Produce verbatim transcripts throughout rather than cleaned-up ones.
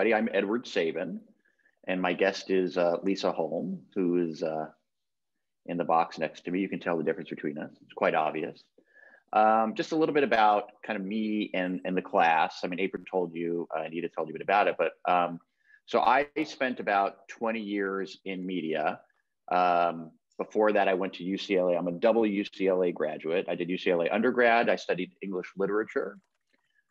everybody. I'm Edward Sabin, and my guest is uh, Lisa Holme, who is uh, in the box next to me. You can tell the difference between us. It's quite obvious. Um, just a little bit about kind of me and, and the class. I mean, April told you, uh, Anita told you a bit about it, but um, so I spent about twenty years in media. Um, before that, I went to U C L A. I'm a double U C L A graduate. I did U C L A undergrad. I studied English literature,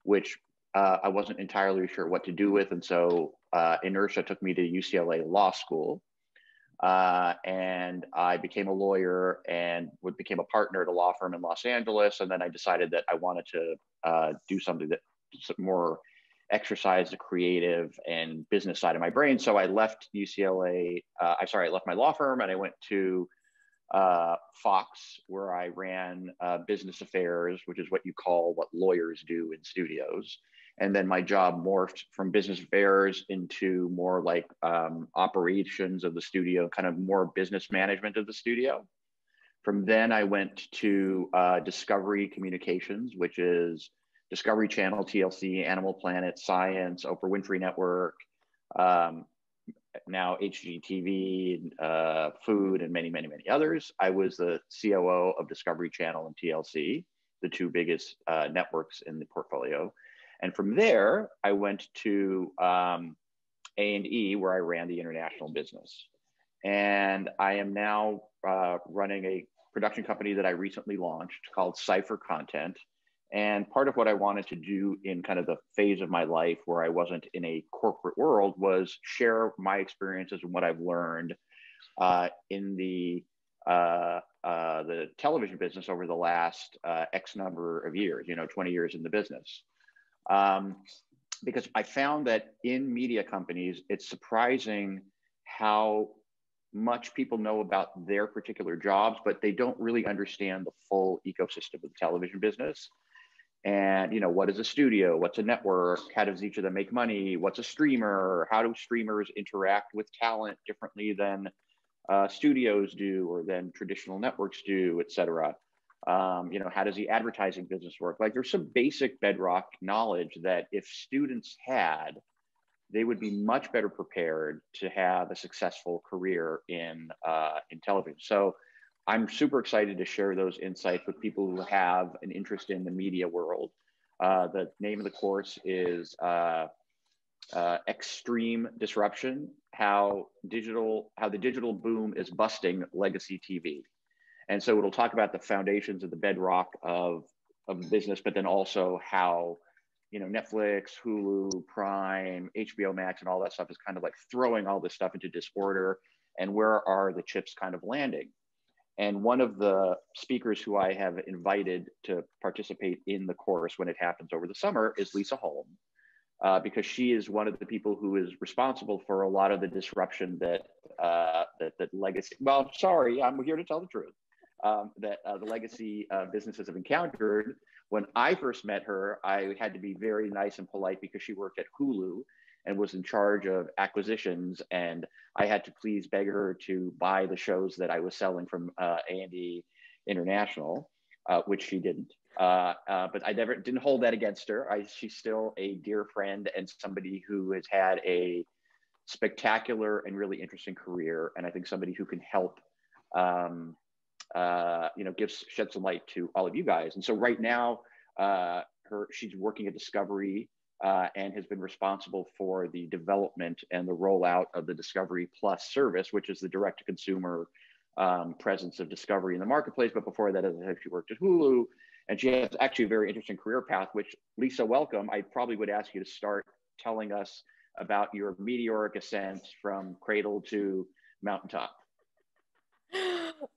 which uh, I wasn't entirely sure what to do with. And so uh, inertia took me to U C L A Law School. Uh, and I became a lawyer and became a partner at a law firm in Los Angeles. And then I decided that I wanted to uh, do something that more exercised the creative and business side of my brain. So I left U C L A, uh, I'm sorry, I left my law firm and I went to uh, Fox, where I ran uh, business affairs, which is what you call what lawyers do in studios. And then my job morphed from business affairs into more like um, operations of the studio, kind of more business management of the studio. From then I went to uh, Discovery Communications, which is Discovery Channel, T L C, Animal Planet, Science, Oprah Winfrey Network, um, now H G T V, uh, Food, and many, many, many others. I was the C O O of Discovery Channel and T L C, the two biggest uh, networks in the portfolio. And from there, I went to um, A and E, where I ran the international business. And I am now uh, running a production company that I recently launched called Cypher Content. And part of what I wanted to do in kind of the phase of my life where I wasn't in a corporate world was share my experiences and what I've learned uh, in the uh, uh, the television business over the last uh, X number of years, you know, twenty years in the business. Um, because I found that in media companies, it's surprising how much people know about their particular jobs, but they don't really understand the full ecosystem of the television business. And, you know, what is a studio? What's a network? How does each of them make money? What's a streamer? How do streamers interact with talent differently than uh, studios do or than traditional networks do, et cetera? Um, you know, how does the advertising business work? Like, there's some basic bedrock knowledge that if students had, they would be much better prepared to have a successful career in, uh, in television. So I'm super excited to share those insights with people who have an interest in the media world. Uh, the name of the course is uh, uh, Extreme Disruption, how, digital, how the digital boom is busting legacy T V. And so it'll talk about the foundations of the bedrock of, of the business, but then also how, you know, Netflix, Hulu, Prime, H B O Max, and all that stuff is kind of like throwing all this stuff into disorder, and where are the chips kind of landing? And one of the speakers who I have invited to participate in the course when it happens over the summer is Lisa Holme, uh, because she is one of the people who is responsible for a lot of the disruption that, uh, that, that legacy, well, sorry, I'm here to tell the truth. Um, that uh, the legacy uh, businesses have encountered. When I first met her, I had to be very nice and polite because she worked at Hulu and was in charge of acquisitions. And I had to please beg her to buy the shows that I was selling from uh, A and E International, uh, which she didn't. Uh, uh, but I never didn't hold that against her. I, she's still a dear friend and somebody who has had a spectacular and really interesting career. And I think somebody who can help um, Uh, you know, gives shed some light to all of you guys. And so right now, uh, her she's working at Discovery uh, and has been responsible for the development and the rollout of the Discovery Plus service, which is the direct-to-consumer um, presence of Discovery in the marketplace. But before that, as I said, she worked at Hulu, and she has actually a very interesting career path, which, Lisa, welcome. I probably would ask you to start telling us about your meteoric ascent from cradle to mountaintop.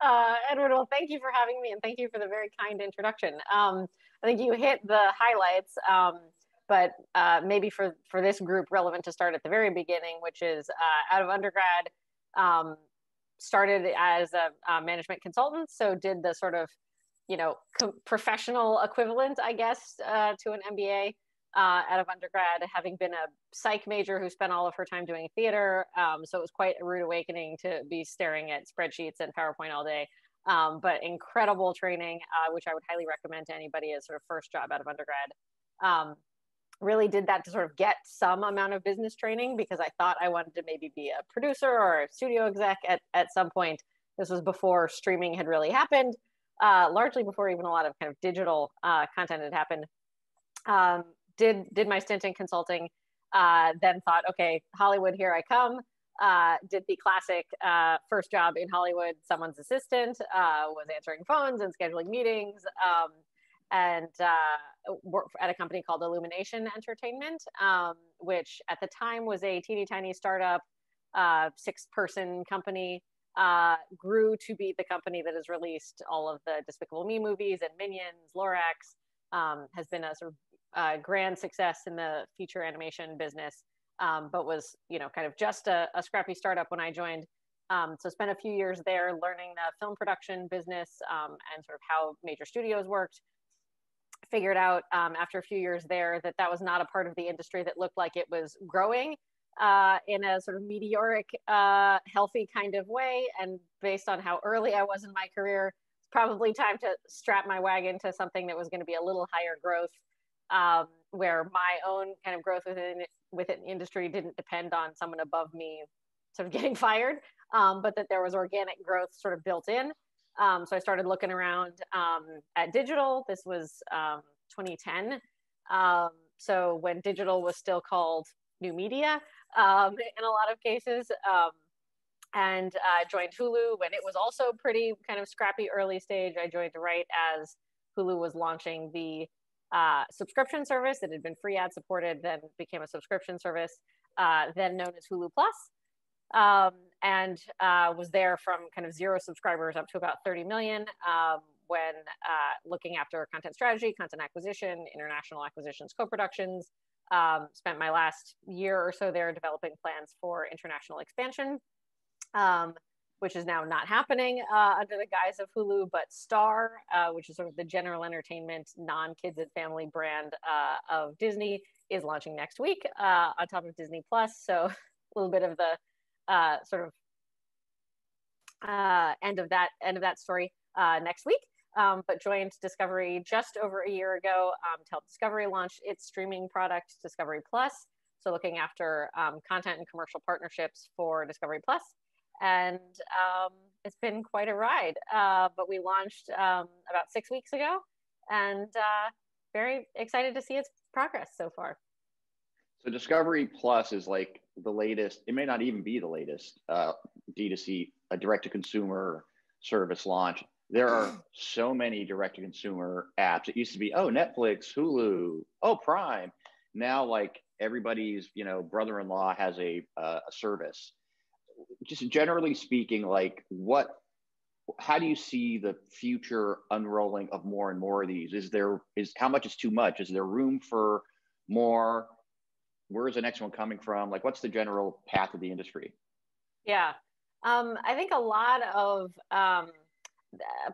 Uh, Edward, well, thank you for having me, and thank you for the very kind introduction. Um, I think you hit the highlights, um, but uh, maybe for, for this group, relevant to start at the very beginning, which is uh, out of undergrad, um, started as a, a management consultant, so did the sort of, you know, professional equivalent, I guess, uh, to an M B A uh, out of undergrad, having been a psych major who spent all of her time doing theater. Um, so it was quite a rude awakening to be staring at spreadsheets and PowerPoint all day, um, but incredible training, uh, which I would highly recommend to anybody as sort of first job out of undergrad. Um, really did that to sort of get some amount of business training, because I thought I wanted to maybe be a producer or a studio exec at, at some point. This was before streaming had really happened, uh, largely before even a lot of kind of digital uh, content had happened. Um, did, did my stint in consulting, uh, then thought, okay, Hollywood, here I come. Uh, did the classic uh, first job in Hollywood, someone's assistant, uh, was answering phones and scheduling meetings, um, and uh, worked at a company called Illumination Entertainment, um, which at the time was a teeny tiny startup, uh, six person company, uh, grew to be the company that has released all of the Despicable Me movies and Minions, Lorax, um, has been a sort of uh, grand success in the feature animation business. Um, but was, you know, kind of just a, a scrappy startup when I joined. Um, so spent a few years there learning the film production business um, and sort of how major studios worked. Figured out um, after a few years there that that was not a part of the industry that looked like it was growing uh, in a sort of meteoric, uh, healthy kind of way. And based on how early I was in my career, it's probably time to strap my wagon to something that was going to be a little higher growth, um, where my own kind of growth within it, within the industry didn't depend on someone above me sort of getting fired, um, but that there was organic growth sort of built in. Um, so I started looking around um, at digital. This was um, twenty ten. Um, so when digital was still called new media um, in a lot of cases, um, and uh, joined Hulu when it was also pretty kind of scrappy early stage. I joined right as Hulu was launching the Uh, subscription service that had been free ad supported, then became a subscription service, uh, then known as Hulu Plus, um, and uh, was there from kind of zero subscribers up to about thirty million um, when uh, looking after content strategy, content acquisition, international acquisitions, co-productions. Um, spent my last year or so there developing plans for international expansion, um, which is now not happening uh, under the guise of Hulu, but Star, uh, which is sort of the general entertainment, non-kids and family brand uh, of Disney, is launching next week uh, on top of Disney Plus. So a little bit of the uh, sort of uh, end of that end of that story uh, next week. Um, but joined Discovery just over a year ago um, to help Discovery launch its streaming product, Discovery Plus. So looking after um, content and commercial partnerships for Discovery Plus. And um, it's been quite a ride, uh, but we launched um, about six weeks ago, and uh, very excited to see its progress so far. So Discovery Plus is like the latest, it may not even be the latest uh, D two C, a direct-to-consumer service launch. There are so many direct-to-consumer apps. It used to be, oh, Netflix, Hulu, oh, Prime. Now like everybody's, you know, brother-in-law has a, uh, a service. Just generally speaking, like what, how do you see the future unrolling of more and more of these? Is there, is how much is too much? Is there room for more? Where's the next one coming from? Like, what's the general path of the industry? Yeah. Um, I think a lot of um,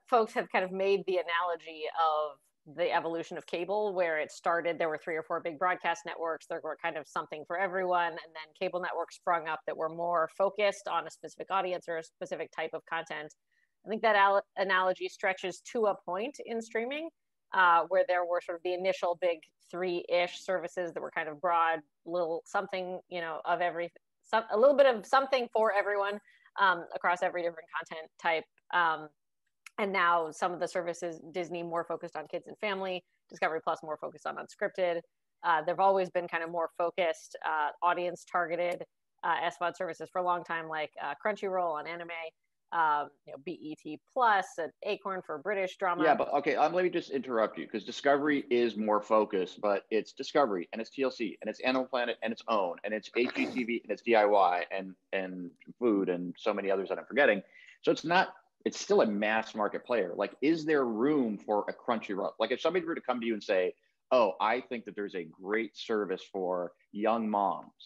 folks have kind of made the analogy of the evolution of cable, where it started, there were three or four big broadcast networks, there were kind of something for everyone, and then cable networks sprung up that were more focused on a specific audience or a specific type of content. I think that al- analogy stretches to a point in streaming, uh, where there were sort of the initial big three-ish services that were kind of broad, little something, you know, of every, some, a little bit of something for everyone um, across every different content type. Um, And now some of the services, Disney more focused on kids and family, Discovery Plus more focused on unscripted. Uh, they've always been kind of more focused, uh, audience targeted uh, S V O D services for a long time, like uh, Crunchyroll on anime, um, you know, B E T Plus, and Acorn for British drama. Yeah, but okay, um, let me just interrupt you, because Discovery is more focused, but it's Discovery and it's T L C and it's Animal Planet and its own and it's H G T V and it's D I Y and and food and so many others that I'm forgetting. So it's not. It's still a mass market player. Like, is there room for a Crunchyroll? Like, if somebody were to come to you and say, oh, I think that there's a great service for young moms,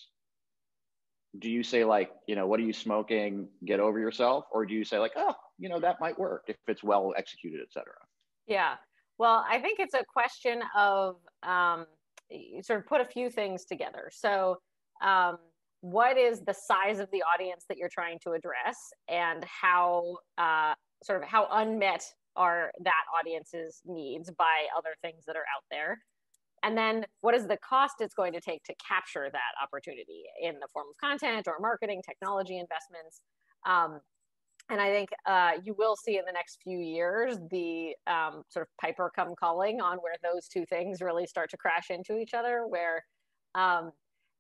do you say, like, you know, what are you smoking? Get over yourself? Or do you say, like, oh, you know, that might work if it's well executed, et cetera? Yeah. Well, I think it's a question of um, sort of put a few things together. So, um, what is the size of the audience that you're trying to address, and how uh, sort of how unmet are that audience's needs by other things that are out there? And then what is the cost it's going to take to capture that opportunity in the form of content or marketing, technology investments. Um, and I think uh, you will see in the next few years, the um, sort of Piper come calling on where those two things really start to crash into each other, where um,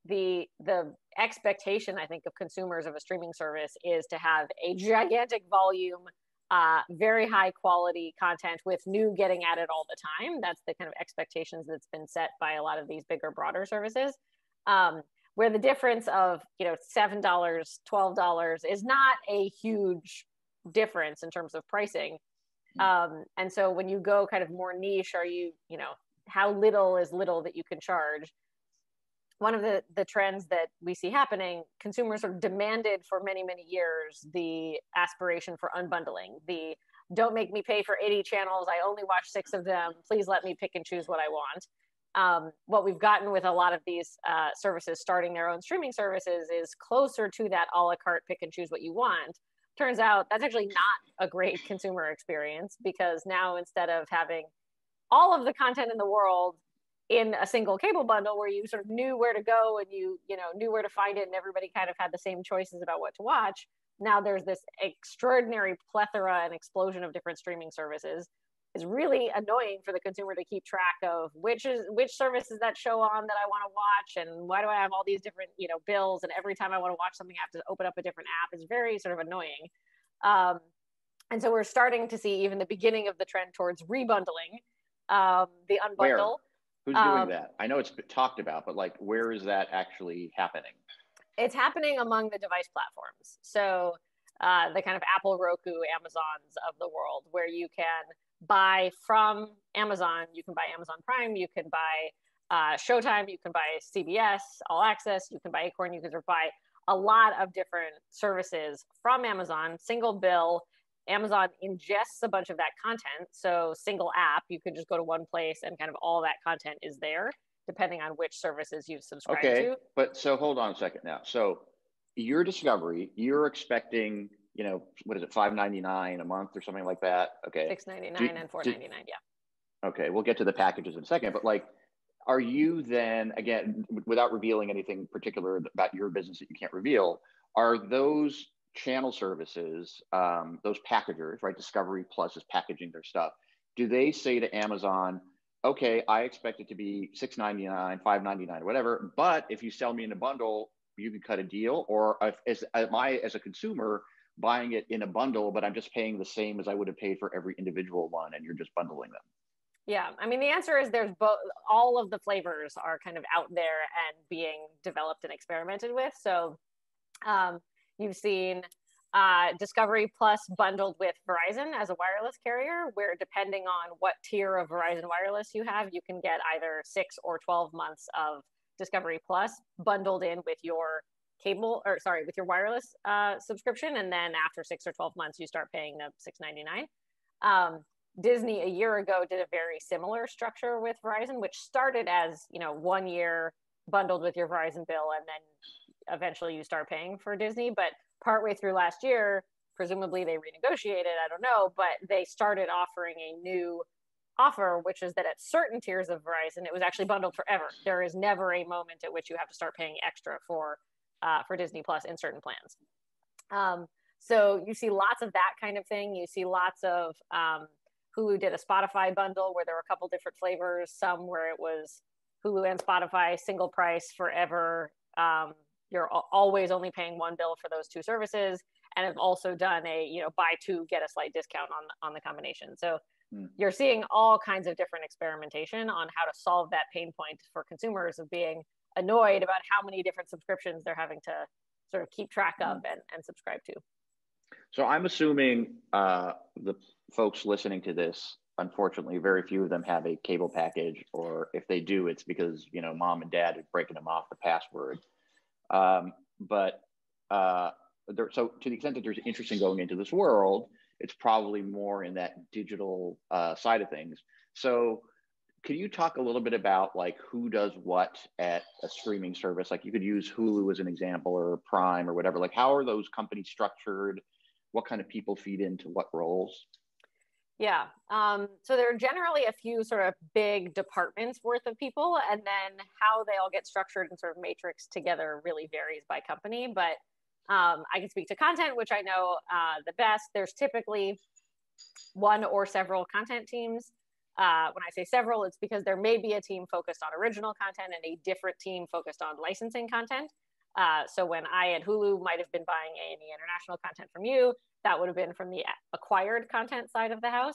the, the expectation, I think, of consumers of a streaming service is to have a gigantic volume, Uh, very high quality content with new getting at it all the time. That's the kind of expectations that's been set by a lot of these bigger, broader services, um, where the difference of, you know, seven dollars, twelve dollars is not a huge difference in terms of pricing. Um, and so when you go kind of more niche, are you, you know, how little is little that you can charge? One of the, the trends that we see happening, consumers are demanded for many, many years, the aspiration for unbundling, the don't make me pay for eighty channels, I only watch six of them, please let me pick and choose what I want. Um, what we've gotten with a lot of these uh, services starting their own streaming services is closer to that a la carte pick and choose what you want. Turns out that's actually not a great consumer experience, because now instead of having all of the content in the world in a single cable bundle where you sort of knew where to go and you, you know, knew where to find it and everybody kind of had the same choices about what to watch. Now there's this extraordinary plethora and explosion of different streaming services. It's really annoying for the consumer to keep track of which is which service is that show on that I want to watch, and why do I have all these different, you know, bills, and every time I want to watch something I have to open up a different app. It's very sort of annoying. Um, and so we're starting to see even the beginning of the trend towards rebundling, um, the unbundle. Where? Who's doing um, that? I know it's talked about, but like, where is that actually happening? It's happening among the device platforms. So uh, the kind of Apple, Roku, Amazons of the world, where you can buy from Amazon, you can buy Amazon Prime, you can buy uh, Showtime, you can buy C B S, All Access, you can buy Acorn, you can buy a lot of different services from Amazon, single bill. Amazon ingests a bunch of that content. So single app, you can just go to one place and kind of all that content is there, depending on which services you've subscribed okay, to. Okay, but so hold on a second now. So your Discovery, you're expecting, you know, what is it, five ninety-nine a month or something like that? Okay. six ninety-nine and four ninety-nine, do, yeah. Okay, we'll get to the packages in a second, but like, are you then, again, without revealing anything particular about your business that you can't reveal, are those channel services, um, those packagers, right? Discovery Plus is packaging their stuff. Do they say to Amazon, okay, I expect it to be six ninety-nine, five ninety-nine, whatever, but if you sell me in a bundle, you can cut a deal? Or if, as, am I, as a consumer, buying it in a bundle, but I'm just paying the same as I would have paid for every individual one, and you're just bundling them? Yeah, I mean, the answer is there's both. All of the flavors are kind of out there and being developed and experimented with. So, um, you've seen uh, Discovery Plus bundled with Verizon as a wireless carrier, where depending on what tier of Verizon wireless you have, you can get either six or twelve months of Discovery Plus bundled in with your cable, or sorry, with your wireless uh, subscription. And then after six or twelve months, you start paying the six ninety-nine. Um, Disney a year ago did a very similar structure with Verizon, which started as, you know, one year bundled with your Verizon bill, and then eventually you start paying for Disney. But partway through last year, presumably they renegotiated, I don't know, but they started offering a new offer, which is that at certain tiers of Verizon, it was actually bundled forever. There is never a moment at which you have to start paying extra for uh, for Disney Plus in certain plans. Um, so you see lots of that kind of thing. You see lots of um, Hulu did a Spotify bundle where there were a couple different flavors, some where it was Hulu and Spotify, single price forever. Um, You're always only paying one bill for those two services, and have also done a, you know, buy two, get a slight discount on, on the combination. So mm. you're seeing all kinds of different experimentation on how to solve that pain point for consumers of being annoyed about how many different subscriptions they're having to sort of keep track of and, and subscribe to. So I'm assuming uh, the folks listening to this, unfortunately, very few of them have a cable package, or if they do, it's because, you know, mom and dad are breaking them off the password. Um, but uh, there, so to the extent that there's interest in going into this world, it's probably more in that digital uh, side of things. So can you talk a little bit about like who does what at a streaming service? Like you could use Hulu as an example, or Prime or whatever. Like how are those companies structured? What kind of people feed into what roles? Yeah. Um, so there are generally a few sort of big departments worth of people, and then how they all get structured and sort of matrixed together really varies by company. But um, I can speak to content, which I know uh, the best. There's typically one or several content teams. Uh, when I say several, it's because there may be a team focused on original content and a different team focused on licensing content. Uh, so when I at Hulu might have been buying A and E international content from you, that would have been from the acquired content side of the house.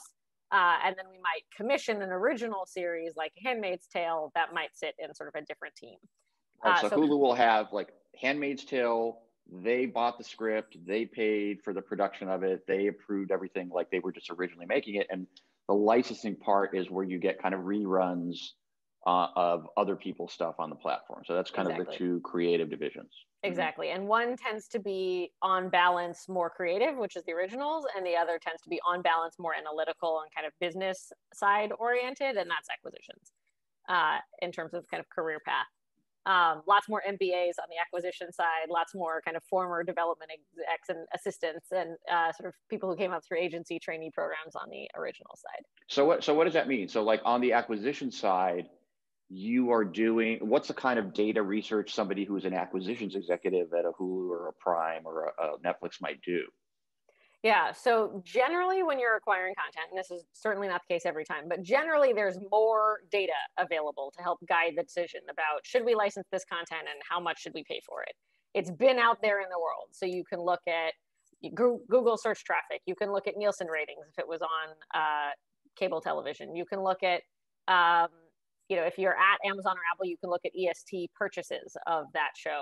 Uh, and then we might commission an original series like Handmaid's Tale that might sit in sort of a different team. Uh, right, so, so Hulu will have like Handmaid's Tale, they bought the script, they paid for the production of it, they approved everything like they were just originally making it. And the licensing part is where you get kind of reruns Uh, of other people's stuff on the platform. So that's kind exactly. of the two creative divisions. Exactly. Mm-hmm. And one tends to be on balance more creative, which is the originals, and the other tends to be on balance more analytical and kind of business side oriented, and that's acquisitions uh, in terms of kind of career path. Um, lots more M B As on the acquisition side, lots more kind of former development execs and assistants and uh, sort of people who came up through agency trainee programs on the original side. So what, so what does that mean? So like on the acquisition side, you are doing, what's the kind of data research somebody who's an acquisitions executive at a Hulu or a Prime or a, a Netflix might do? Yeah, so generally when you're acquiring content, and this is certainly not the case every time, but generally there's more data available to help guide the decision about should we license this content and how much should we pay for it? It's been out there in the world. So you can look at Google search traffic. You can look at Nielsen ratings if it was on uh, cable television. You can look at, um, you know, if you're at Amazon or Apple, you can look at E S T purchases of that show.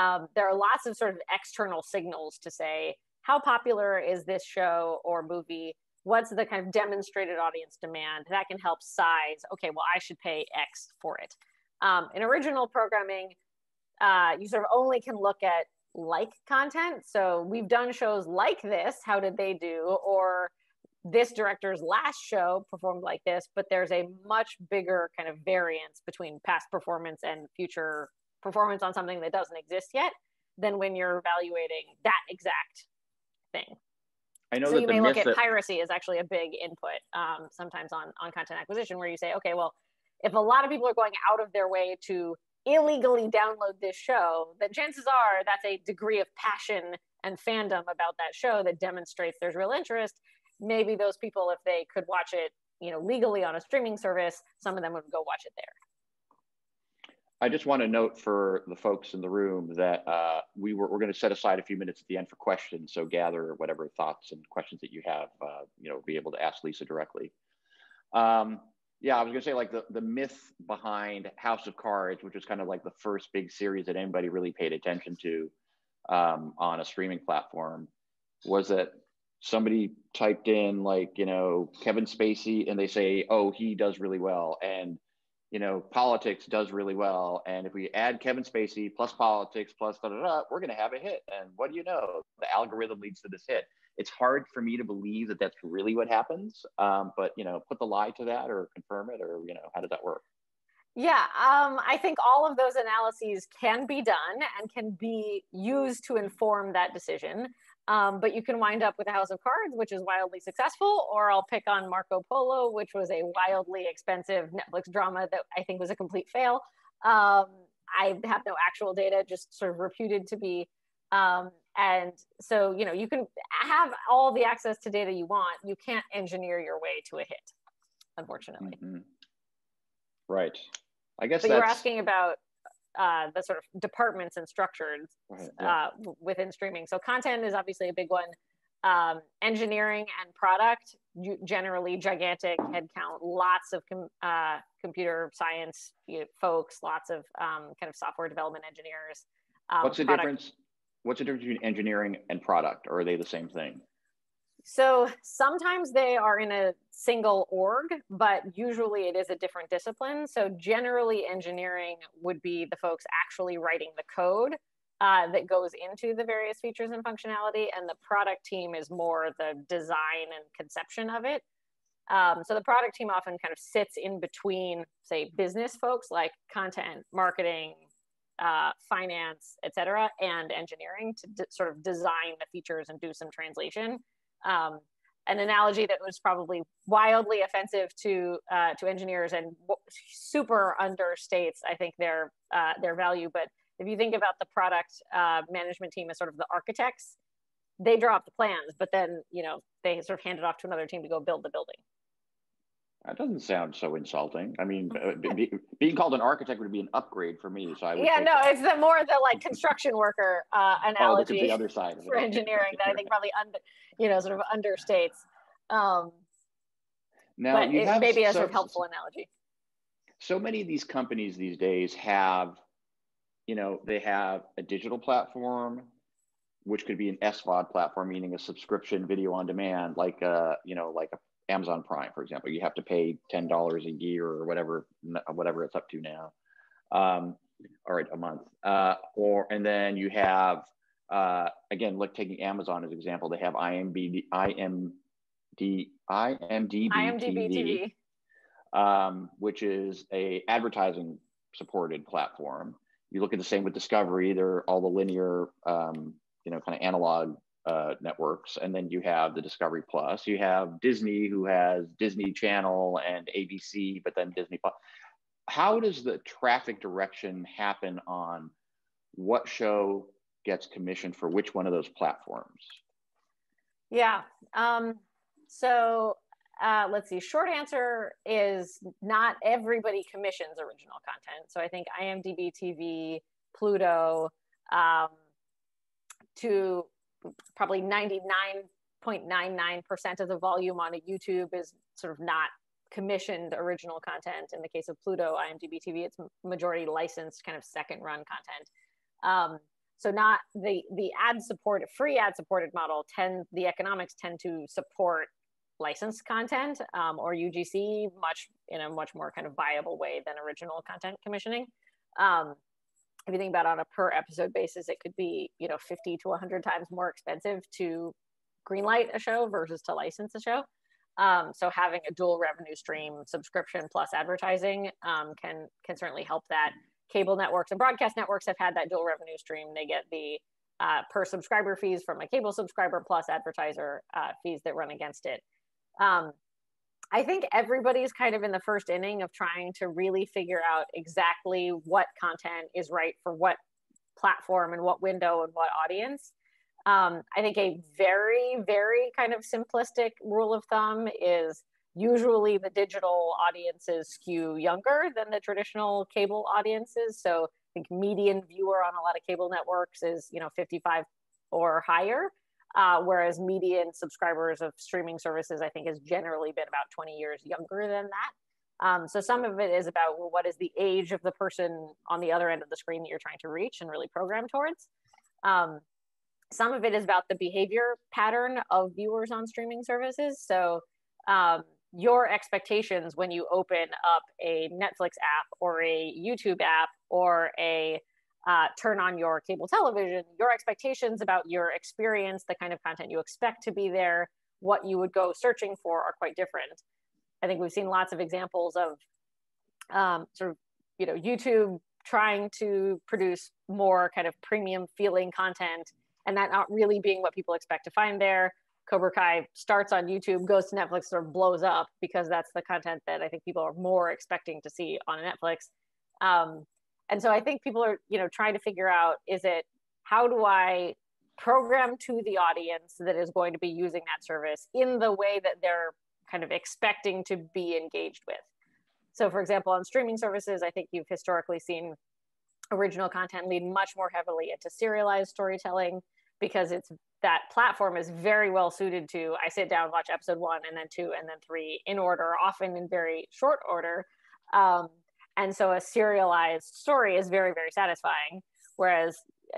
Um, there are lots of sort of external signals to say, how popular is this show or movie? What's the kind of demonstrated audience demand? That can help size, okay, well, I should pay X for it. Um, in original programming, uh, you sort of only can look at like content. So we've done shows like this, how did they do? Or this director's last show performed like this, but there's a much bigger kind of variance between past performance and future performance on something that doesn't exist yet than when you're evaluating that exact thing. I know so that you may look at that... piracy is actually a big input um, sometimes on, on content acquisition where you say, okay, well, if a lot of people are going out of their way to illegally download this show, then chances are that's a degree of passion and fandom about that show that demonstrates there's real interest. Maybe those people, if they could watch it, you know, legally on a streaming service, some of them would go watch it there. I just want to note for the folks in the room that uh, we were, we're going to set aside a few minutes at the end for questions. So gather whatever thoughts and questions that you have, uh, you know, be able to ask Lisa directly. Um, yeah, I was going to say like the, the myth behind House of Cards, which was kind of like the first big series that anybody really paid attention to um, on a streaming platform was that somebody typed in like, you know, Kevin Spacey and they say, oh, he does really well. And, you know, politics does really well. And if we add Kevin Spacey plus politics plus da da da, we're going to have a hit. And what do you know? The algorithm leads to this hit. It's hard for me to believe that that's really what happens. Um, but, you know, put the lie to that or confirm it or, you know, how does that work? Yeah, um, I think all of those analyses can be done and can be used to inform that decision. Um, but you can wind up with a House of Cards, which is wildly successful, or I'll pick on Marco Polo, which was a wildly expensive Netflix drama that I think was a complete fail. Um, I have no actual data, just sort of reputed to be. Um, and so, you know, you can have all the access to data you want. You can't engineer your way to a hit, unfortunately. Mm-hmm. Right. I guess but that's... you're asking about Uh, the sort of departments and structures right, yeah. uh, within streaming. So content is obviously a big one. Um, engineering and product, generally gigantic headcount, lots of com uh, computer science you know, folks, lots of um, kind of software development engineers. Um, What's the difference? What's the difference between engineering and product, or are they the same thing? So sometimes they are in a single org, but usually it is a different discipline. So generally engineering would be the folks actually writing the code uh, that goes into the various features and functionality. And the product team is more the design and conception of it. Um, so the product team often kind of sits in between, say, business folks like content, marketing, uh, finance, et cetera, and engineering to sort of design the features and do some translation. Um, an analogy that was probably wildly offensive to uh, to engineers and super understates, I think, their uh, their value. But if you think about the product uh, management team as sort of the architects, they draw up the plans, but then, you know, they sort of hand it off to another team to go build the building. That doesn't sound so insulting. I mean, be, being called an architect would be an upgrade for me. So I would yeah, no, that. It's the more the like construction worker uh, analogy oh, the other side for engineering that I think probably under, you know, sort of understates. Um, now, but it may be a so, sort of helpful analogy. So many of these companies these days have, you know, they have a digital platform, which could be an S VOD platform, meaning a subscription video on demand, like a, you know, like a. Amazon Prime, for example. You have to pay ten dollars a year or whatever, whatever it's up to now, um, all right, a month. Uh, or and then you have, uh, again, look, taking Amazon as an example, they have I M D B, I M D B T V, um, which is a advertising supported platform. You look at the same with Discovery, they're all the linear, um, you know, kind of analog Uh, networks, and then you have the Discovery Plus. You have Disney, who has Disney Channel and A B C, but then Disney Plus. How does the traffic direction happen on what show gets commissioned for which one of those platforms? Yeah. Um, so uh, let's see. Short answer is not everybody commissions original content. So I think IMDb T V, Pluto, um, to probably ninety-nine point nine nine percent of the volume on a YouTube is sort of not commissioned original content. In the case of Pluto, IMDb T V, it's majority licensed kind of second run content. Um, so not the, the ad supported, free ad supported model, tend, the economics tend to support licensed content um, or U G C much in a much more kind of viable way than original content commissioning. Um, If you think about it on a per episode basis, it could be, you know, fifty to a hundred times more expensive to greenlight a show versus to license a show. Um, so having a dual revenue stream, subscription plus advertising, um, can can certainly help that. Cable networks and broadcast networks have had that dual revenue stream. They get the uh, per subscriber fees from a cable subscriber plus advertiser uh, fees that run against it. Um, I think everybody's kind of in the first inning of trying to really figure out exactly what content is right for what platform and what window and what audience. Um, I think a very, very kind of simplistic rule of thumb is usually the digital audiences skew younger than the traditional cable audiences. So I think median viewer on a lot of cable networks is, you know, fifty-five or higher. Uh, whereas median subscribers of streaming services, I think, has generally been about twenty years younger than that. Um, so some of it is about, well, what is the age of the person on the other end of the screen that you're trying to reach and really program towards? Um, some of it is about the behavior pattern of viewers on streaming services. So um, your expectations when you open up a Netflix app or a YouTube app or a Uh, turn on your cable television, your expectations about your experience, the kind of content you expect to be there, what you would go searching for are quite different. I think we've seen lots of examples of um, sort of, you know, YouTube trying to produce more kind of premium feeling content and that not really being what people expect to find there. Cobra Kai starts on YouTube, goes to Netflix, sort of blows up because that's the content that I think people are more expecting to see on Netflix. Um, And so I think people are, you know, trying to figure out, is it, how do I program to the audience that is going to be using that service in the way that they're kind of expecting to be engaged with? So for example, on streaming services, I think you've historically seen original content lead much more heavily into serialized storytelling because it's, that platform is very well suited to, I sit down, watch episode one and then two and then three in order, often in very short order. Um, And so a serialized story is very, very satisfying. Whereas,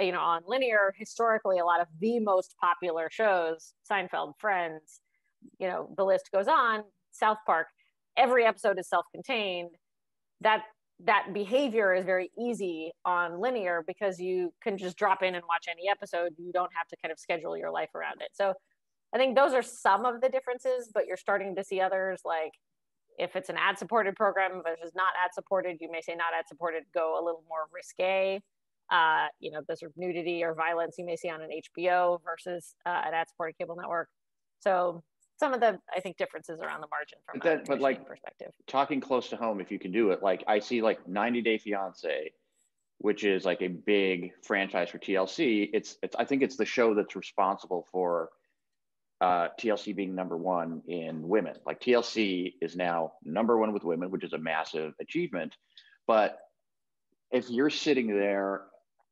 you know, on linear, historically, a lot of the most popular shows, Seinfeld, Friends, you know, the list goes on, South Park, every episode is self-contained. That, that behavior is very easy on linear because you can just drop in and watch any episode. You don't have to kind of schedule your life around it. So I think those are some of the differences, but you're starting to see others like, if it's an ad-supported program versus not ad-supported, you may say not ad-supported, go a little more risque. Uh, you know, the sort of nudity or violence you may see on an H B O versus uh, an ad-supported cable network. So some of the, I think, differences are on the margin from that, but like perspective. Talking close to home, if you can do it, like I see like ninety day fiance, which is like a big franchise for T L C. It's, it's I think it's the show that's responsible for uh, T L C being number one in women. Like T L C is now number one with women, which is a massive achievement. But if you're sitting there,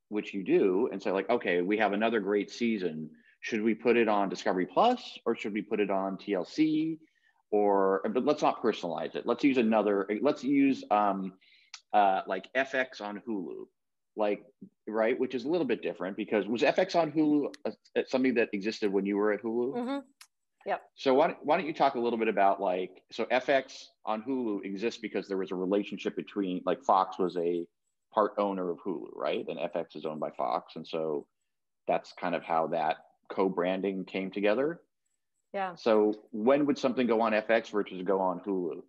which you do, and say like, okay, we have another great season. Should we put it on Discovery Plus or should we put it on T L C? Or, but let's not personalize it. Let's use another, let's use um, uh, like F X on Hulu, like, right? Which is a little bit different because was F X on Hulu uh, something that existed when you were at Hulu? Mm-hmm. Yep. So why don't, why don't you talk a little bit about like, so F X on Hulu exists because there was a relationship between, like Fox was a part owner of Hulu, right? And F X is owned by Fox. And so that's kind of how that co-branding came together. Yeah. So when would something go on F X versus go on Hulu?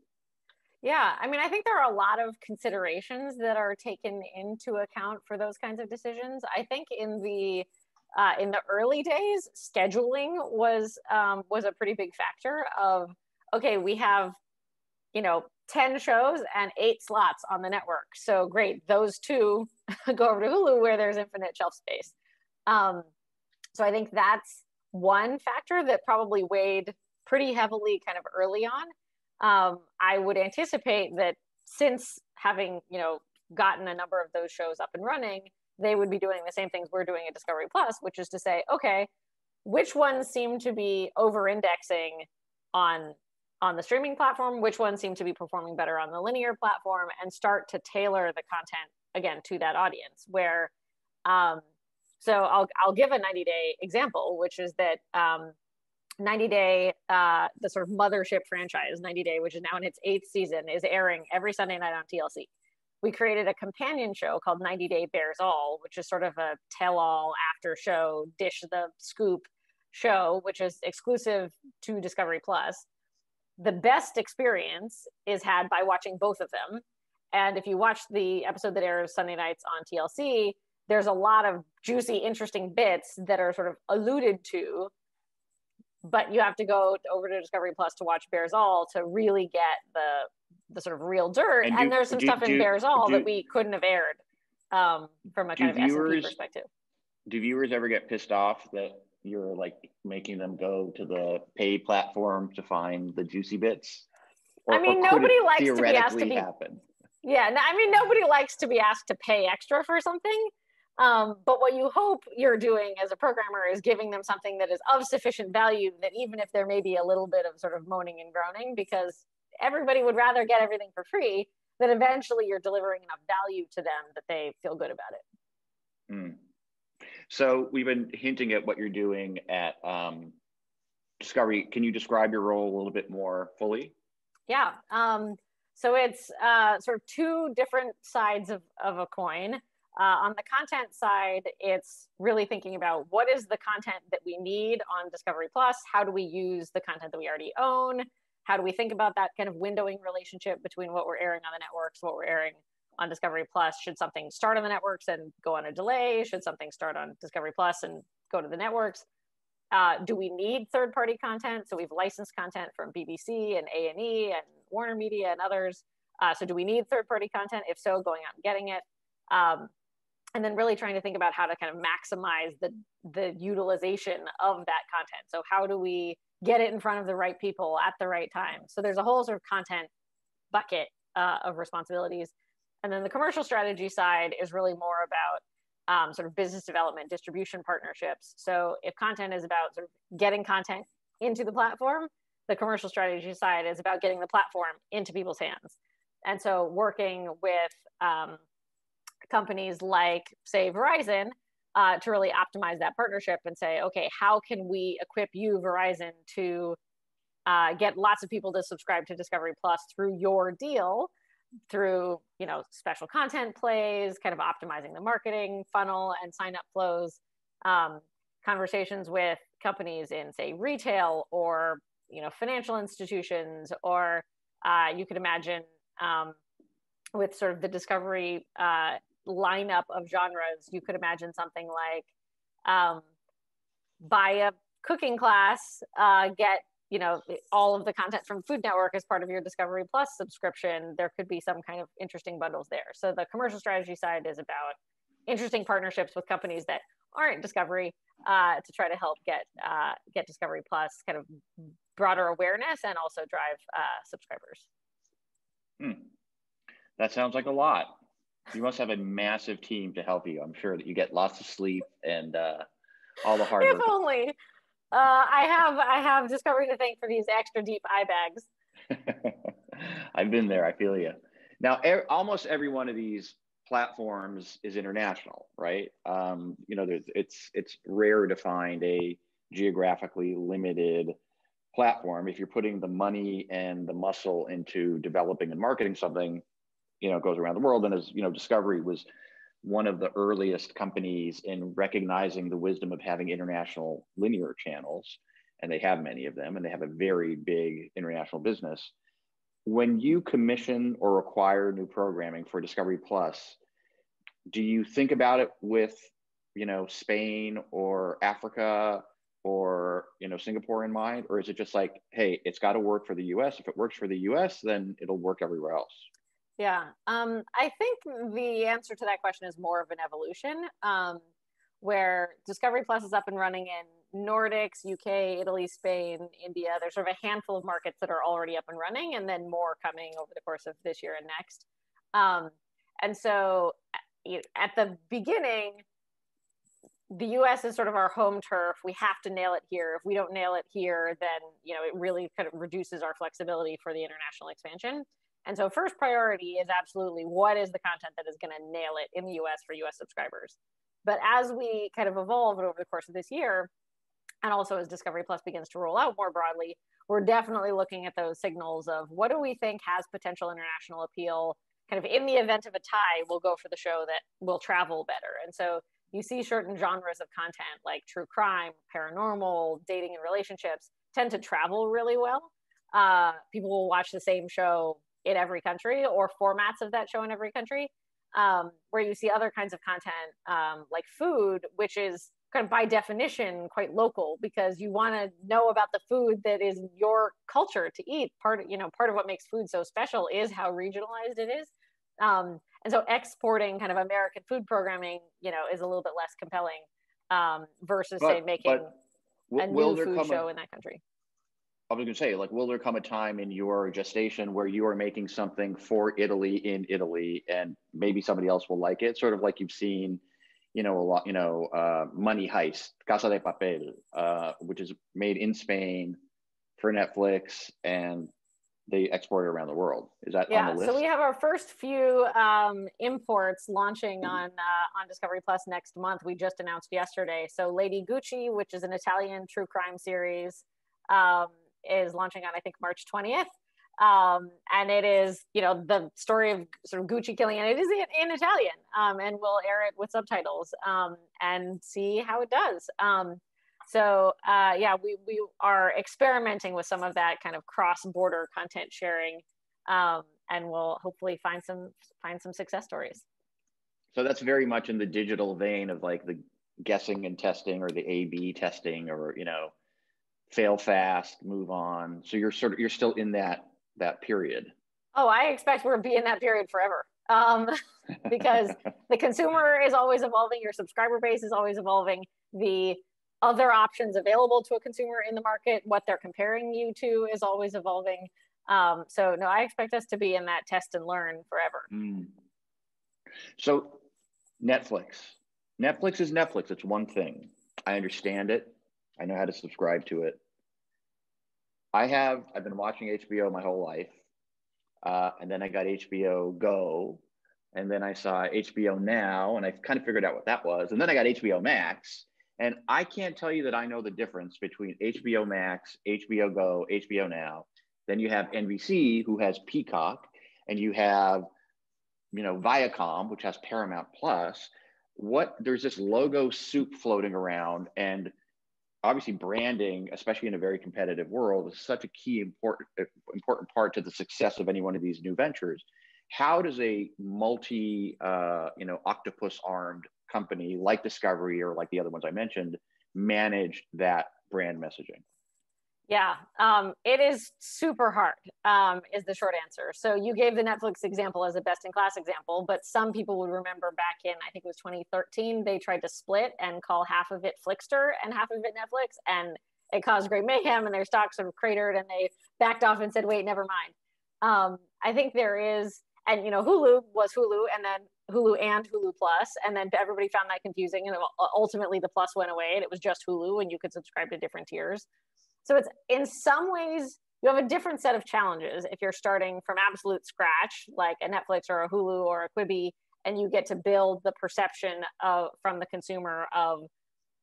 Yeah, I mean, I think there are a lot of considerations that are taken into account for those kinds of decisions. I think in the uh, in the early days, scheduling was um, was a pretty big factor of, okay, we have, you know, ten shows and eight slots on the network. So great, those two go over to Hulu where there's infinite shelf space. Um, So I think that's one factor that probably weighed pretty heavily kind of early on. Um, I would anticipate that since having, you know, gotten a number of those shows up and running, they would be doing the same things we're doing at Discovery Plus, which is to say, okay, which ones seem to be over-indexing on, on the streaming platform? Which ones seem to be performing better on the linear platform? And start to tailor the content, again, to that audience where... Um, So I'll, I'll give a ninety day example, which is that um, ninety day, uh, the sort of mothership franchise, ninety day, which is now in its eighth season, is airing every Sunday night on T L C. We created a companion show called ninety day Bears All, which is sort of a tell-all after show, dish the scoop show, which is exclusive to Discovery Plus. The best experience is had by watching both of them. And if you watch the episode that airs Sunday nights on T L C, there's a lot of juicy, interesting bits that are sort of alluded to, but you have to go over to Discovery Plus to watch Bears All to really get the the sort of real dirt. And, and do, there's some do, stuff do, in Bears All do, that we couldn't have aired um, from a kind of S and P perspective. Do viewers ever get pissed off that you're like making them go to the pay platform to find the juicy bits? Or, I mean, nobody likes to be asked to be. Happen? Yeah, no, I mean, nobody likes to be asked to pay extra for something. Um, but what you hope you're doing as a programmer is giving them something that is of sufficient value that even if there may be a little bit of sort of moaning and groaning, because everybody would rather get everything for free, that eventually you're delivering enough value to them that they feel good about it. Mm. So we've been hinting at what you're doing at um, Discovery. Can you describe your role a little bit more fully? Yeah. Um, so it's uh, sort of two different sides of, of a coin. Uh, on the content side, it's really thinking about what is the content that we need on Discovery Plus? How do we use the content that we already own? How do we think about that kind of windowing relationship between what we're airing on the networks, what we're airing on Discovery Plus? Should something start on the networks and go on a delay? Should something start on Discovery Plus and go to the networks? Uh, do we need third-party content? So we've licensed content from B B C and A and E and Warner Media and others. Uh, so do we need third-party content? If so, going out and getting it. Um, And then really trying to think about how to kind of maximize the, the utilization of that content. So how do we get it in front of the right people at the right time? So there's a whole sort of content bucket uh, of responsibilities. And then the commercial strategy side is really more about um, sort of business development, distribution partnerships. So if content is about sort of getting content into the platform, the commercial strategy side is about getting the platform into people's hands. And so working with, um, companies like, say, Verizon, uh, to really optimize that partnership and say, okay, how can we equip you, Verizon, to uh, get lots of people to subscribe to Discovery Plus through your deal, through, you know, special content plays, kind of optimizing the marketing funnel and sign-up flows, um, conversations with companies in, say, retail or, you know, financial institutions, or uh, you could imagine um, with sort of the Discovery uh, lineup of genres, you could imagine something like um, buy a cooking class, uh, get, you know, all of the content from Food Network is part of your Discovery Plus subscription, there could be some kind of interesting bundles there. So the commercial strategy side is about interesting partnerships with companies that aren't Discovery uh, to try to help get uh, get Discovery Plus kind of broader awareness and also drive uh, subscribers. Hmm. That sounds like a lot. You must have a massive team to help you. I'm sure that you get lots of sleep and uh, all the hard work. If only. Uh, I have I have Discovery to thank for these extra deep eye bags. I've been there. I feel you. Now, er- almost every one of these platforms is international, right? Um, you know, there's, it's it's rare to find a geographically limited platform. If you're putting the money and the muscle into developing and marketing something, you know, it goes around the world. And as you know, Discovery was one of the earliest companies in recognizing the wisdom of having international linear channels, and they have many of them, and they have a very big international business. When you commission or acquire new programming for Discovery Plus, do you think about it with, you know, Spain or Africa or, you know, Singapore in mind? Or is it just like, hey, it's got to work for the U S? If it works for the U S, then it'll work everywhere else. Yeah, um, I think the answer to that question is more of an evolution, um, where Discovery Plus is up and running in Nordics, U K, Italy, Spain, India. There's sort of a handful of markets that are already up and running, and then more coming over the course of this year and next. Um, and so at the beginning, the U S is sort of our home turf. We have to nail it here. If we don't nail it here, then, you know, it really kind of reduces our flexibility for the international expansion. And so first priority is absolutely what is the content that is going to nail it in the U S for U S subscribers. But as we kind of evolve over the course of this year, and also as Discovery Plus begins to roll out more broadly, we're definitely looking at those signals of what do we think has potential international appeal, kind of in the event of a tie, we'll go for the show that will travel better. And so you see certain genres of content like true crime, paranormal, dating and relationships tend to travel really well. Uh, people will watch the same show in every country, or formats of that show in every country, um, where you see other kinds of content um, like food, which is kind of by definition quite local, because you want to know about the food that is your culture to eat. Part of, you know, part of what makes food so special is how regionalized it is, um, and so exporting kind of American food programming, you know, is a little bit less compelling um, versus but, say making w- a new food show a- in that country. I was going to say, like, will there come a time in your gestation where you are making something for Italy in Italy, and maybe somebody else will like it? Sort of like you've seen, you know, a lot, you know, uh, Money Heist, Casa de Papel, uh, which is made in Spain for Netflix, and they export it around the world. Is that yeah, on the list? So we have our first few um, imports launching mm-hmm. on uh, on Discovery Plus next month. We just announced yesterday. So Lady Gucci, which is an Italian true crime series, Um, is launching on, I think, March twentieth. Um, and it is, you know, the story of sort of Gucci killing, and it is in, in Italian, um, and we'll air it with subtitles um, and see how it does. Um, so uh, yeah, we, we are experimenting with some of that kind of cross-border content sharing, um, and we'll hopefully find some, find some success stories. So that's very much in the digital vein of like the guessing and testing, or the A B testing, or, you know, fail fast, move on. So you're sort of, you're still in that, that period. Oh, I expect we'll be in that period forever. Um, because the consumer is always evolving. Your subscriber base is always evolving. The other options available to a consumer in the market, what they're comparing you to, is always evolving. Um, so no, I expect us to be in that test and learn forever. Mm. So Netflix, Netflix is Netflix. It's one thing. I understand it. I know how to subscribe to it. I have, I've been watching H B O my whole life. Uh, and then I got H B O Go. And then I saw H B O Now, and I kind of figured out what that was. And then I got H B O Max. And I can't tell you that I know the difference between H B O Max, H B O Go, H B O Now. Then you have N B C, who has Peacock, and you have, you know, Viacom, which has Paramount Plus. What, there's this logo soup floating around, and obviously branding, especially in a very competitive world, is such a key important important part to the success of any one of these new ventures. How does a multi, uh, you know, octopus-armed company like Discovery, or like the other ones I mentioned, manage that brand messaging? Yeah, um, it is super hard, um, is the short answer. So you gave the Netflix example as a best-in-class example, but some people would remember back in, I think it was twenty thirteen, they tried to split and call half of it Flickster and half of it Netflix, and it caused great mayhem and their stocks sort of cratered and they backed off and said, wait, never mind. Um, I think there is, and you know, Hulu was Hulu and then Hulu and Hulu Plus, and then everybody found that confusing, and ultimately the Plus went away and it was just Hulu and you could subscribe to different tiers. So it's, in some ways, you have a different set of challenges if you're starting from absolute scratch, like a Netflix or a Hulu or a Quibi, and you get to build the perception of, from the consumer of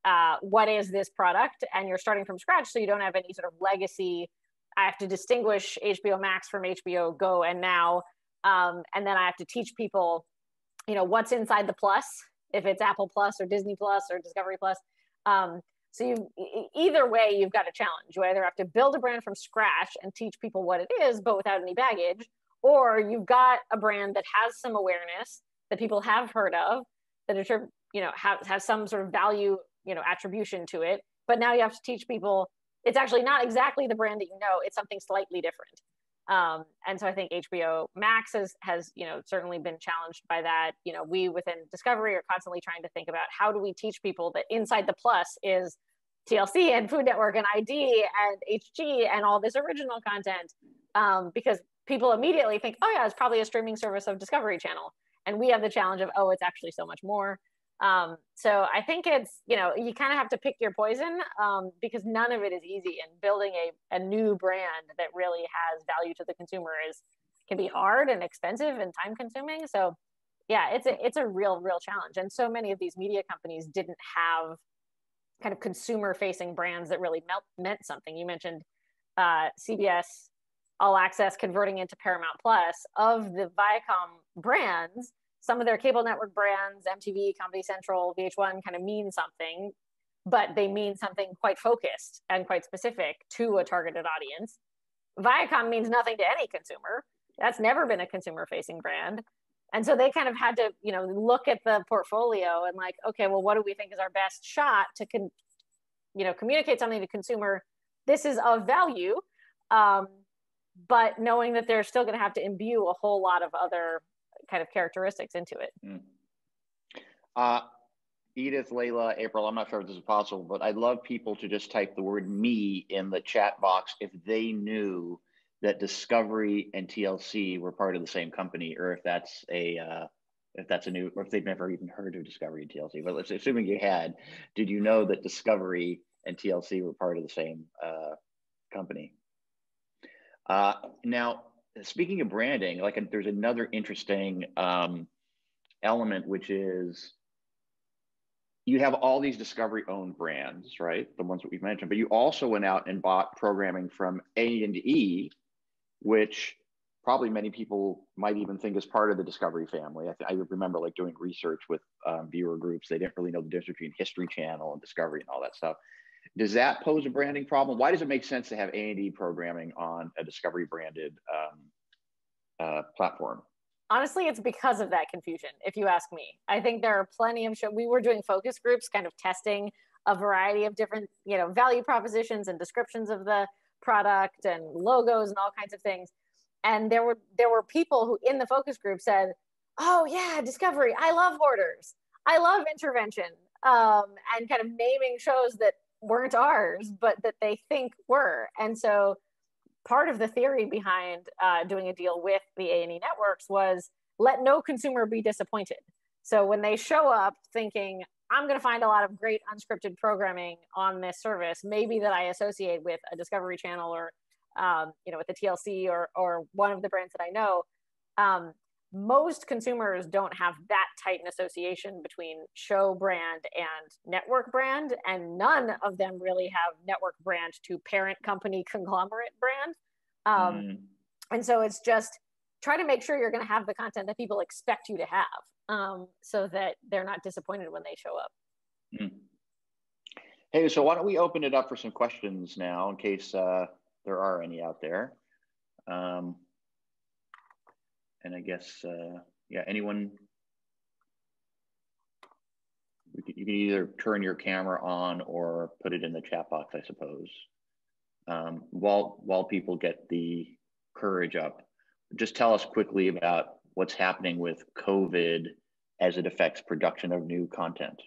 uh, what is this product, and you're starting from scratch so you don't have any sort of legacy. I have to distinguish H B O Max from H B O Go and Now, um, and then I have to teach people, you know, what's inside the Plus, if it's Apple Plus or Disney Plus or Discovery Plus. Um, So you, either way, you've got a challenge. You either have to build a brand from scratch and teach people what it is, but without any baggage, or you've got a brand that has some awareness that people have heard of, that are, you know, have, has some sort of value, you know, attribution to it. But now you have to teach people it's actually not exactly the brand that you know. It's something slightly different. Um, and so I think H B O Max has, has, you know, certainly been challenged by that. You know, we within Discovery are constantly trying to think about how do we teach people that inside the Plus is T L C and Food Network and I D and H G and all this original content, um, because people immediately think, oh yeah, it's probably a streaming service of Discovery Channel. And we have the challenge of, oh, it's actually so much more. Um, so I think it's, you know, you kind of have to pick your poison, um, because none of it is easy, and building a, a new brand that really has value to the consumer is, can be hard and expensive and time consuming. So yeah, it's a, it's a real, real challenge. And so many of these media companies didn't have kind of consumer facing brands that really melt, meant something. You mentioned, uh, C B S All Access converting into Paramount Plus. Of the Viacom brands, some of their cable network brands, M T V, Comedy Central, V H one, kind of mean something, but they mean something quite focused and quite specific to a targeted audience. Viacom means nothing to any consumer. That's never been a consumer-facing brand. And so they kind of had to, you know, look at the portfolio and like, okay, well, what do we think is our best shot to, con- you know, communicate something to consumer? This is of value, um, but knowing that they're still going to have to imbue a whole lot of other kind of characteristics into it. Mm. Uh, Edith, Layla, April, I'm not sure if this is possible, but I'd love people to just type the word me in the chat box if they knew that Discovery and T L C were part of the same company, or if that's a uh, if that's a new, or if they've never even heard of Discovery and T L C. But let's, assuming you had, did you know that Discovery and T L C were part of the same uh, company? Uh, now, speaking of branding, like a, there's another interesting um, element, which is you have all these Discovery-owned brands, right? The ones that we've mentioned, but you also went out and bought programming from A and E, which probably many people might even think is part of the Discovery family. I, th- I remember like doing research with um, viewer groups. They didn't really know the difference between History Channel and Discovery and all that stuff. Does that pose a branding problem? Why does it make sense to have A and E programming on a Discovery branded um, uh, platform? Honestly, it's because of that confusion, if you ask me. I think there are plenty of show. We were doing focus groups, kind of testing a variety of different, you know, value propositions and descriptions of the product and logos and all kinds of things. And there were there were people who in the focus group said, "Oh yeah, Discovery. I love Borders. I love Intervention," um, and kind of naming shows that weren't ours, but that they think were. And so part of the theory behind uh, doing a deal with the A and E networks was let no consumer be disappointed. So when they show up thinking, I'm going to find a lot of great unscripted programming on this service, maybe that I associate with a Discovery Channel or, um, you know, with the T L C or, or one of the brands that I know. Um, most consumers don't have that tight an association between show brand and network brand, and none of them really have network brand to parent company conglomerate brand. Um, mm. And so it's just try to make sure you're going to have the content that people expect you to have, um, so that they're not disappointed when they show up. Mm. Hey, so why don't we open it up for some questions now in case uh, there are any out there. Um, And I guess, uh, yeah, anyone, you can either turn your camera on or put it in the chat box, I suppose. um, while while people get the courage up, just tell us quickly about what's happening with COVID as it affects production of new content.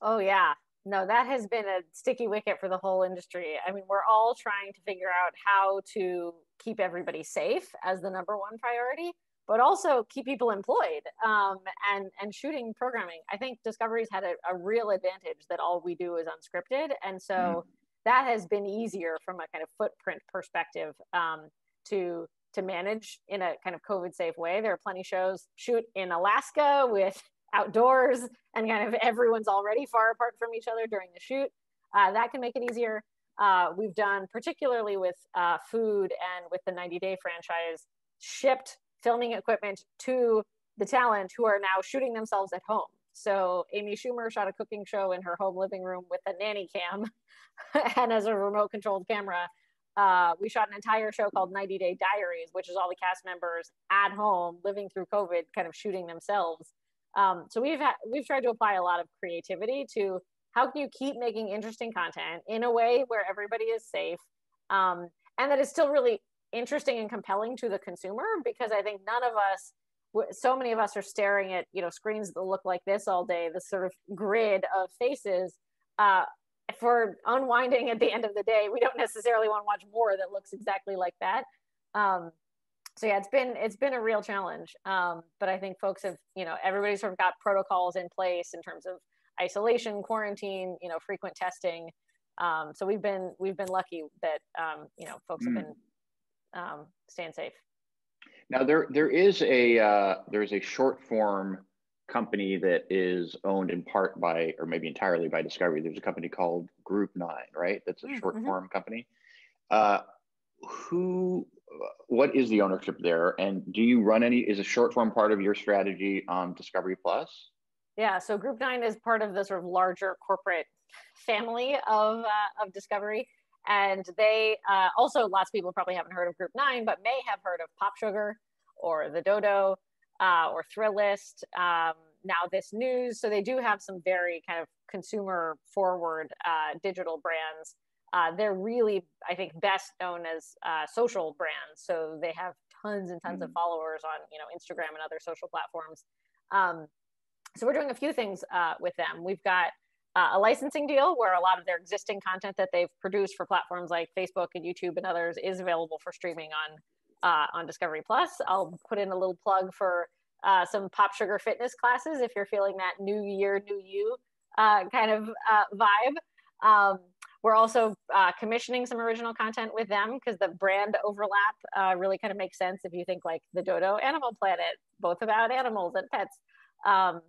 Oh yeah, no, that has been a sticky wicket for the whole industry. I mean, we're all trying to figure out how to keep everybody safe as the number one priority, but also keep people employed um, and, and shooting programming. I think Discovery's had a, a real advantage that all we do is unscripted. And so mm. that has been easier from a kind of footprint perspective um, to, to manage in a kind of COVID safe way. There are plenty of shows shoot in Alaska with outdoors and kind of everyone's already far apart from each other during the shoot. Uh, that can make it easier. Uh, we've done, particularly with uh, food and with the ninety day franchise, shipped filming equipment to the talent who are now shooting themselves at home. So Amy Schumer shot a cooking show in her home living room with a nanny cam and as a remote controlled camera. Uh, we shot an entire show called ninety day Diaries, which is all the cast members at home living through COVID, kind of shooting themselves. Um, so we've, ha- we've tried to apply a lot of creativity to how can you keep making interesting content in a way where everybody is safe um, and that is still really interesting and compelling to the consumer, because I think none of us, so many of us are staring at, you know, screens that look like this all day, this sort of grid of faces. Uh, for unwinding at the end of the day, we don't necessarily want to watch more that looks exactly like that. Um, so yeah, it's been, it's been a real challenge. Um, but I think folks have, you know, everybody's sort of got protocols in place in terms of isolation, quarantine, you know, frequent testing. Um, so we've been, we've been lucky that, um, you know, folks have been, um, staying safe. Now there, there is a, uh, there's a short form company that is owned in part by, or maybe entirely by Discovery. There's a company called Group Nine, right? That's a short mm-hmm. form company. Uh, who, what is the ownership there? And do you run any, is a short form part of your strategy on Discovery Plus? Yeah, so Group Nine is part of the sort of larger corporate family of, uh, of Discovery. And they uh, also, lots of people probably haven't heard of Group Nine, but may have heard of Pop Sugar or The Dodo uh, or Thrill List, um, now This News. So they do have some very kind of consumer forward uh, digital brands. Uh, they're really, I think, best known as uh, social brands. So they have tons and tons mm-hmm. of followers on, you know, Instagram and other social platforms. Um, so we're doing a few things uh, with them. We've got Uh, a licensing deal where a lot of their existing content that they've produced for platforms like Facebook and YouTube and others is available for streaming on uh, on Discovery Plus. I'll put in a little plug for uh, some Pop Sugar fitness classes if you're feeling that new year, new you uh, kind of uh, vibe. Um, we're also uh, commissioning some original content with them because the brand overlap uh, really kind of makes sense if you think like The Dodo, Animal Planet, both about animals and pets. Um,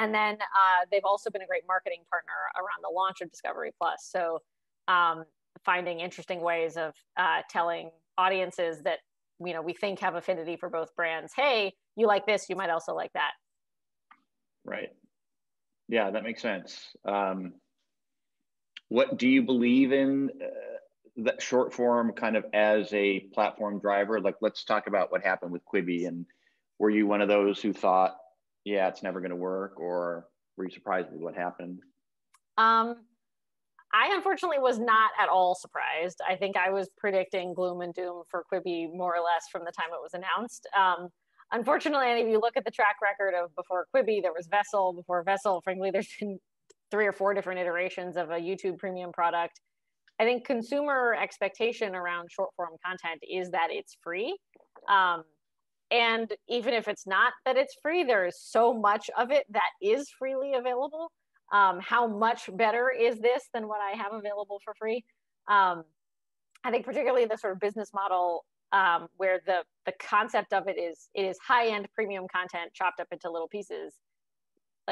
And then uh, they've also been a great marketing partner around the launch of Discovery Plus. So um, finding interesting ways of uh, telling audiences that, you know, we think have affinity for both brands, hey, you like this, you might also like that. Right. Yeah, that makes sense. Um, what do you believe in uh, that short form kind of as a platform driver? Like, let's talk about what happened with Quibi. And were you one of those who thought, yeah, it's never going to work, or were you surprised with what happened? Um, I unfortunately was not at all surprised. I think I was predicting gloom and doom for Quibi more or less from the time it was announced. Um, unfortunately, if you look at the track record of before Quibi, there was Vessel. Before Vessel, frankly, there's been three or four different iterations of a YouTube premium product. I think consumer expectation around short form content is that it's free. Um, And even if it's not that it's free, there is so much of it that is freely available. Um, how much better is this than what I have available for free? Um, I think particularly the sort of business model um, where the, the concept of it is, it is high-end premium content chopped up into little pieces.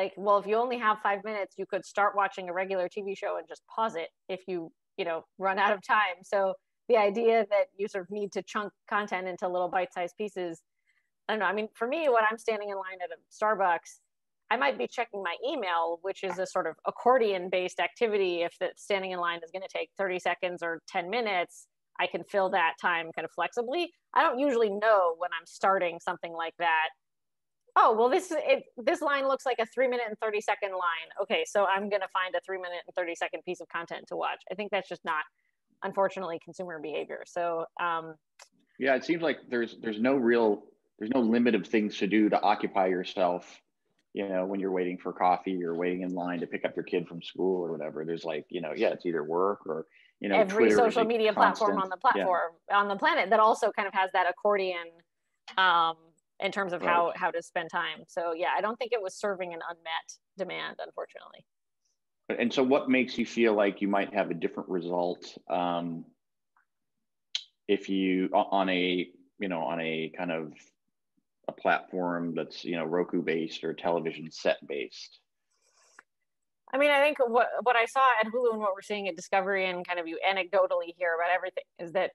Like, well, if you only have five minutes, you could start watching a regular T V show and just pause it if you, you know, run out of time. So the idea that you sort of need to chunk content into little bite-sized pieces, I don't know. I mean, for me, when I'm standing in line at a Starbucks, I might be checking my email, which is a sort of accordion-based activity. If the standing in line is going to take thirty seconds or ten minutes, I can fill that time kind of flexibly. I don't usually know when I'm starting something like that. Oh, well, this is it, this line looks like a three minute and thirty second line. Okay, so I'm going to find a three minute and thirty second piece of content to watch. I think that's just not unfortunately, consumer behavior. So um, yeah, it seems like there's there's no real there's no limit of things to do to occupy yourself. You know, when you're waiting for coffee or waiting in line to pick up your kid from school or whatever, there's like, you know, yeah, it's either work or, you know, every Twitter social media constant platform on the platform yeah. on the planet that also kind of has that accordion um, in terms of right. how how to spend time. So yeah, I don't think it was serving an unmet demand, unfortunately. And so, what makes you feel like you might have a different result um, if you on a you know on a kind of a platform that's, you know, Roku based or television set based? I mean, I think what what I saw at Hulu and what we're seeing at Discovery and kind of you anecdotally hear about everything is that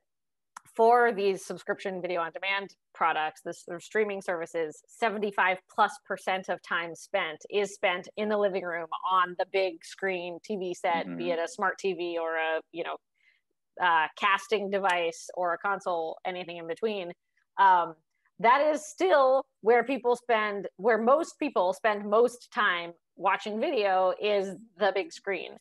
for these subscription video on demand products, this sort of streaming services, seventy-five plus percent of time spent is spent in the living room on the big screen T V set, mm-hmm. be it a smart T V or a, you know, uh, casting device or a console, anything in between. Um, That is still where people spend, where most people spend most time watching video is the big screen.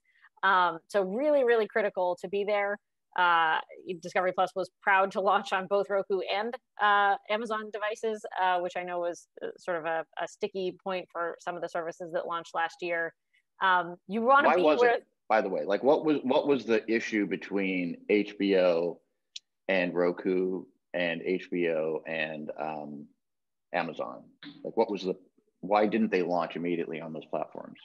Um, so really, really critical to be there. Uh, Discovery Plus was proud to launch on both Roku and uh, Amazon devices, uh, which I know was sort of a, a sticky point for some of the services that launched last year. Um, you want to be where- Why was it, by the way? Like what was, what was the issue between H B O and Roku and H B O and um, Amazon? Like what was the, why didn't they launch immediately on those platforms?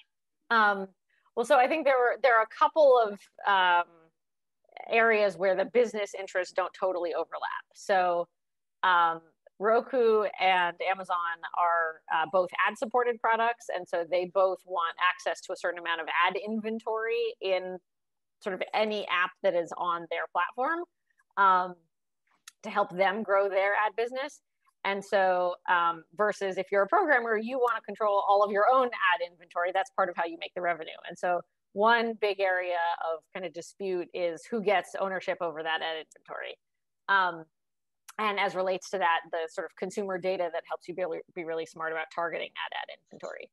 Um, well, so I think there were, there are a couple of um, areas where the business interests don't totally overlap. So um, Roku and Amazon are uh, both ad supported products. And so they both want access to a certain amount of ad inventory in sort of any app that is on their platform. Um, to help them grow their ad business. And so um, versus if you're a programmer, you want to control all of your own ad inventory. That's part of how you make the revenue. And so one big area of kind of dispute is who gets ownership over that ad inventory. Um, and as relates to that, the sort of consumer data that helps you be, able to be really smart about targeting that ad inventory.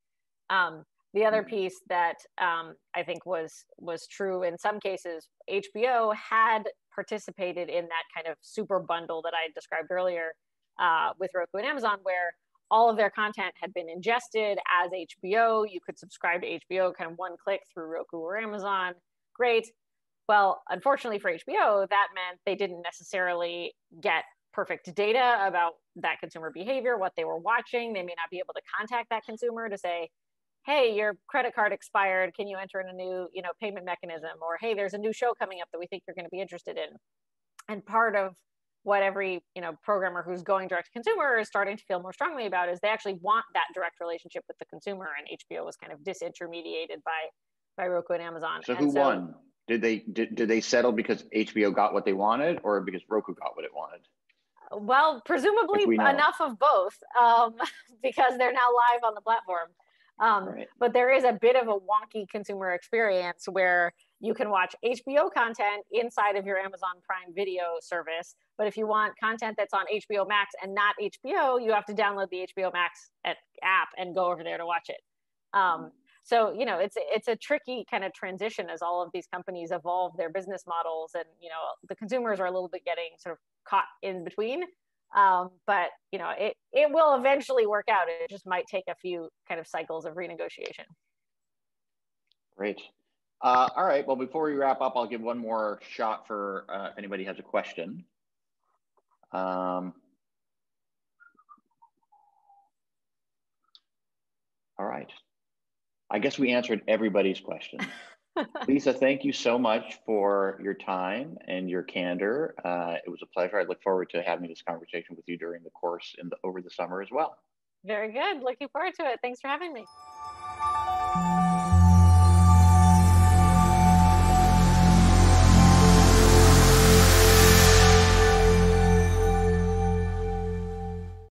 Um, the other piece that um, I think was, was true in some cases, H B O had participated in that kind of super bundle that I described earlier uh, with Roku and Amazon, where all of their content had been ingested as H B O. You could subscribe to H B O kind of one click through Roku or Amazon. Great. Well, unfortunately for H B O, that meant they didn't necessarily get perfect data about that consumer behavior, what they were watching. They may not be able to contact that consumer to say, hey, your credit card expired. Can you enter in a new, you know, payment mechanism? Or, hey, there's a new show coming up that we think you're going to be interested in. And part of what every, you know, programmer who's going direct to consumer is starting to feel more strongly about is they actually want that direct relationship with the consumer. And H B O was kind of disintermediated by, by Roku and Amazon. So and who so, won? Did they, did, did they settle because H B O got what they wanted or because Roku got what it wanted? Well, presumably we enough of both um, because they're now live on the platform. Um, right. But there is a bit of a wonky consumer experience where you can watch H B O content inside of your Amazon Prime video service. But if you want content that's on H B O Max and not H B O, you have to download the H B O Max app and go over there to watch it. Um, so, you know, it's, it's a tricky kind of transition as all of these companies evolve their business models. And, you know, the consumers are a little bit getting sort of caught in between. Um, but, you know, it, it will eventually work out. It just might take a few kind of cycles of renegotiation. Great. Uh, all right. Well, before we wrap up, I'll give one more shot for uh, if anybody has a question. Um, all right. I guess we answered everybody's question. Lisa, thank you so much for your time and your candor. Uh, it was a pleasure. I look forward to having this conversation with you during the course and over the summer as well. Very good. Looking forward to it. Thanks for having me.